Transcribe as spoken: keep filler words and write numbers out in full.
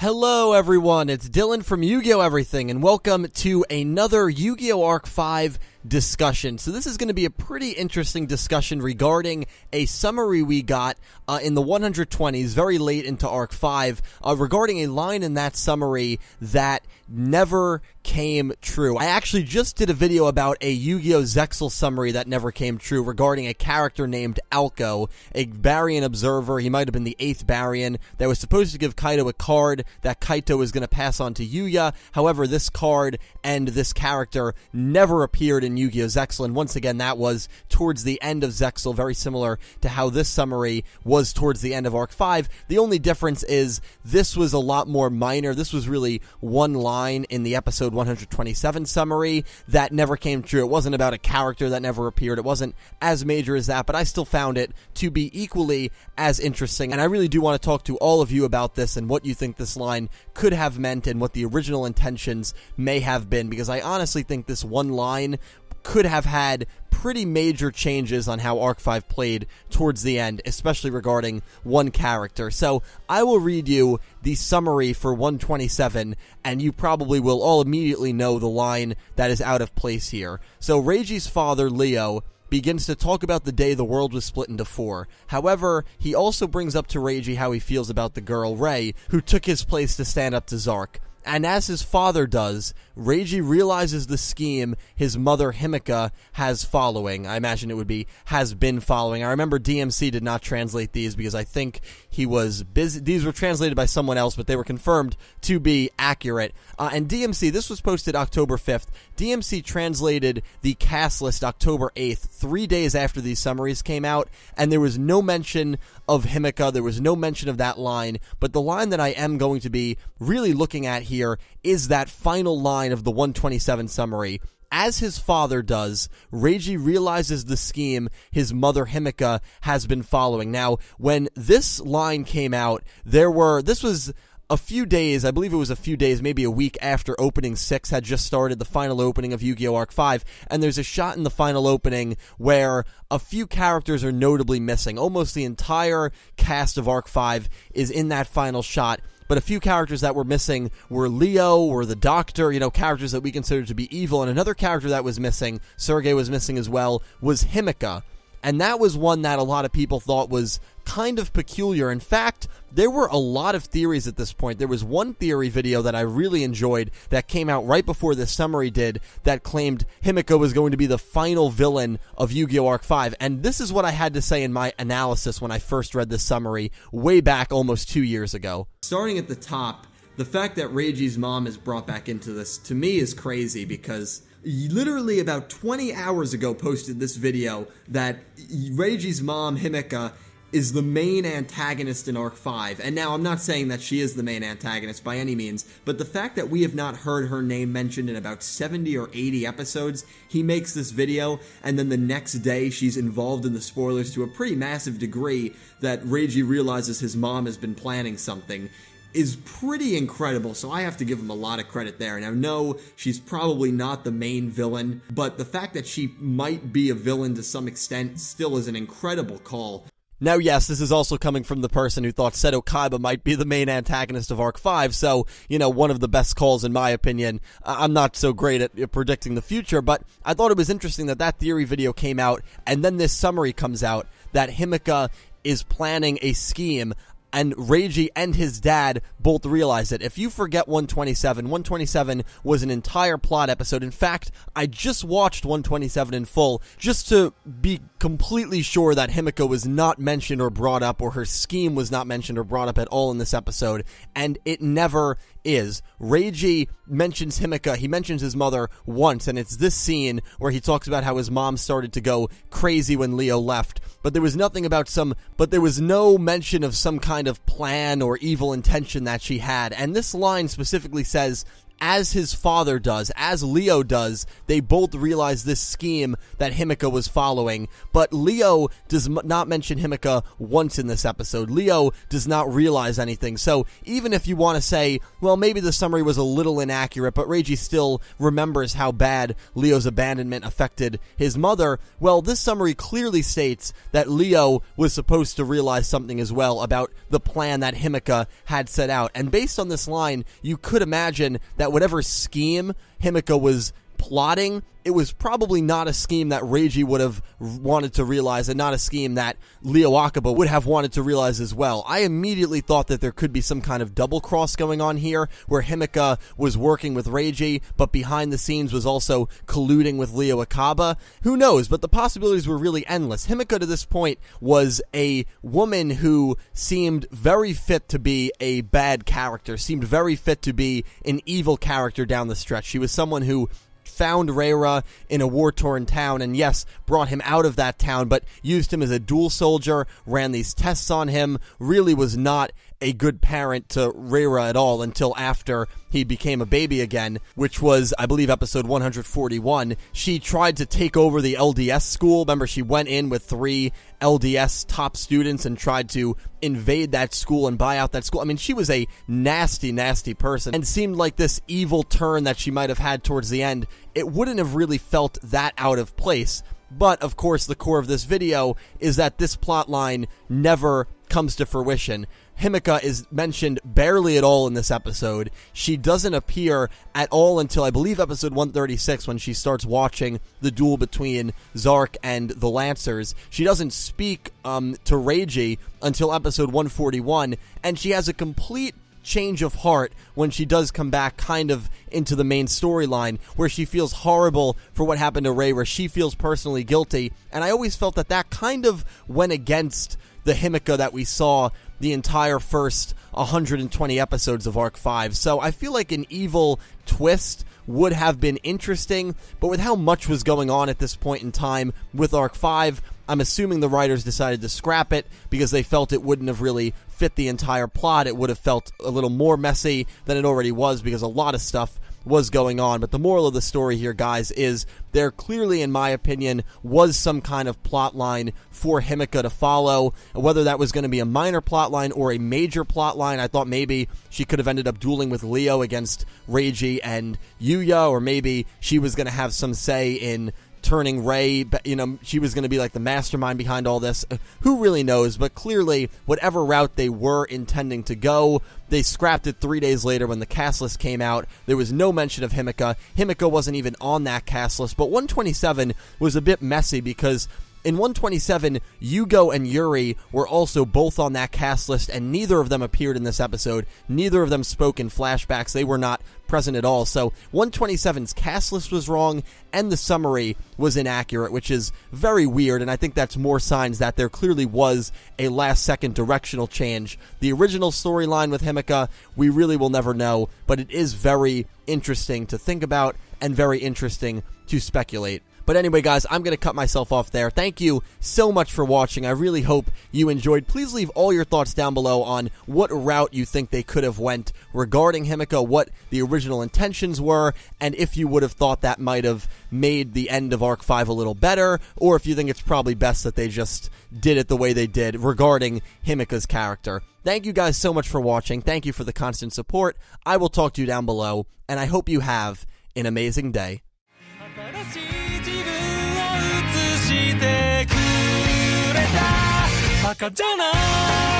Hello everyone, it's Dylan from Yu-Gi-Oh! Everything, and welcome to another Yu-Gi-Oh! Arc five discussion. So this is going to be a pretty interesting discussion regarding a summary we got uh, in the one hundred twenties, very late into Arc five, uh, regarding a line in that summary that never came true. I actually just did a video about a Yu-Gi-Oh! Zexal summary that never came true regarding a character named Alco, a Barian observer. He might have been the eighth Barian that was supposed to give Kaito a card that Kaito is going to pass on to Yuya. However, this card and this character never appeared in Yu-Gi-Oh! Zexal, and once again, that was towards the end of Zexal, very similar to how this summary was towards the end of Arc five. The only difference is this was a lot more minor. This was really one line in the episode one hundred twenty-seven summary that never came true. It wasn't about a character that never appeared. It wasn't as major as that, but I still found it to be equally as interesting, and I really do want to talk to all of you about this and what you think this line could have meant and what the original intentions may have been, because I honestly think this one line could have had pretty major changes on how Arc five played towards the end, especially regarding one character. So I will read you the summary for one twenty-seven, and you probably will all immediately know the line that is out of place here. So Reiji's father, Leo, begins to talk about the day the world was split into four. However, he also brings up to Reiji how he feels about the girl, Rey, who took his place to stand up to Zark. And as his father does, Reiji realizes the scheme his mother, Himika, has following. I imagine it would be, has been following. I remember D M C did not translate these because I think he was busy. These were translated by someone else, but they were confirmed to be accurate. Uh, and D M C, this was posted October fifth. D M C translated the cast list October eighth, three days after these summaries came out, and there was no mention of Himika. There was no mention of that line, but the line that I am going to be really looking at here is that final line of the one twenty-seven summary. As his father does, Reiji realizes the scheme his mother Himika has been following. Now, when this line came out, there were, this was a few days, I believe it was a few days, maybe a week after opening six had just started, the final opening of Yu-Gi-Oh! Arc five, and there's a shot in the final opening where a few characters are notably missing. Almost the entire cast of Arc five is in that final shot, but a few characters that were missing were Leo, were the Doctor, you know, characters that we consider to be evil, and another character that was missing, Sergey was missing as well, was Himika. And that was one that a lot of people thought was kind of peculiar. In fact, there were a lot of theories at this point. There was one theory video that I really enjoyed that came out right before this summary did that claimed Himika was going to be the final villain of Yu-Gi-Oh! Arc five. And this is what I had to say in my analysis when I first read this summary way back almost two years ago. Starting at the top, the fact that Reiji's mom is brought back into this, to me, is crazy because literally about twenty hours ago posted this video that Reiji's mom, Himika, is the main antagonist in Arc five. And now, I'm not saying that she is the main antagonist by any means, but the fact that we have not heard her name mentioned in about seventy or eighty episodes, he makes this video, and then the next day she's involved in the spoilers to a pretty massive degree that Reiji realizes his mom has been planning something, is pretty incredible, so I have to give him a lot of credit there. And I know she's probably not the main villain, but the fact that she might be a villain to some extent still is an incredible call. Now, yes, this is also coming from the person who thought Seto Kaiba might be the main antagonist of Arc five, so, you know, one of the best calls in my opinion. I'm not so great at, at predicting the future, but I thought it was interesting that that theory video came out, and then this summary comes out that Himika is planning a scheme. And Reiji and his dad both realize it. If you forget one twenty-seven, one twenty-seven was an entire plot episode. In fact, I just watched one twenty-seven in full just to be completely sure that Himika was not mentioned or brought up, or her scheme was not mentioned or brought up at all in this episode. And it never is. Reiji mentions Himika, he mentions his mother once, and it's this scene where he talks about how his mom started to go crazy when Leo left, but there was nothing about some, but there was no mention of some kind of plan or evil intention that she had. And this line specifically says, as his father does, as Leo does, they both realize this scheme that Himika was following, but Leo does not mention Himika once in this episode. Leo does not realize anything, so even if you want to say, well, maybe the summary was a little inaccurate, but Reiji still remembers how bad Leo's abandonment affected his mother, well, this summary clearly states that Leo was supposed to realize something as well about the plan that Himika had set out, and based on this line, you could imagine that whatever scheme Himika was plotting, it was probably not a scheme that Reiji would have wanted to realize and not a scheme that Leo Akaba would have wanted to realize as well. I immediately thought that there could be some kind of double cross going on here where Himika was working with Reiji but behind the scenes was also colluding with Leo Akaba. Who knows, but the possibilities were really endless. Himika to this point was a woman who seemed very fit to be a bad character, seemed very fit to be an evil character down the stretch. She was someone who found Reira in a war-torn town and, yes, brought him out of that town, but used him as a dual soldier, ran these tests on him, really was not a good parent to Reira at all until after he became a baby again, which was, I believe, episode one hundred forty-one. She tried to take over the L D S school. Remember, she went in with three L D S top students and tried to invade that school and buy out that school. I mean, she was a nasty, nasty person and seemed like this evil turn that she might have had towards the end. It wouldn't have really felt that out of place. But, of course, the core of this video is that this plot line never comes to fruition. Himika is mentioned barely at all in this episode. She doesn't appear at all until, I believe, episode one thirty-six, when she starts watching the duel between Zark and the Lancers. She doesn't speak um, to Reiji until episode one forty-one, and she has a complete change of heart when she does come back kind of into the main storyline, where she feels horrible for what happened to Rey, where she feels personally guilty. And I always felt that that kind of went against the Himika that we saw the entire first one hundred twenty episodes of Arc five. So I feel like an evil twist would have been interesting, but with how much was going on at this point in time with Arc five, I'm assuming the writers decided to scrap it because they felt it wouldn't have really fit the entire plot. It would have felt a little more messy than it already was because a lot of stuff was going on. But the moral of the story here, guys, is there clearly, in my opinion, was some kind of plot line for Himika to follow. Whether that was going to be a minor plot line or a major plot line, I thought maybe she could have ended up dueling with Leo against Reiji and Yuya, or maybe she was going to have some say in turning Rey, you know, she was going to be like the mastermind behind all this. Who really knows, but clearly, whatever route they were intending to go, they scrapped it three days later when the cast list came out. There was no mention of Himika. Himika wasn't even on that cast list, but one twenty-seven was a bit messy because in one twenty-seven, Yugo and Yuri were also both on that cast list, and neither of them appeared in this episode. Neither of them spoke in flashbacks. They were not present at all. So one twenty-seven's cast list was wrong, and the summary was inaccurate, which is very weird, and I think that's more signs that there clearly was a last-second directional change. The original storyline with Himika, we really will never know, but it is very interesting to think about and very interesting to speculate. But anyway, guys, I'm going to cut myself off there. Thank you so much for watching. I really hope you enjoyed. Please leave all your thoughts down below on what route you think they could have went regarding Himika, what the original intentions were, and if you would have thought that might have made the end of Arc five a little better, or if you think it's probably best that they just did it the way they did regarding Himika's character. Thank you guys so much for watching. Thank you for the constant support. I will talk to you down below, and I hope you have an amazing day. Bakaじゃない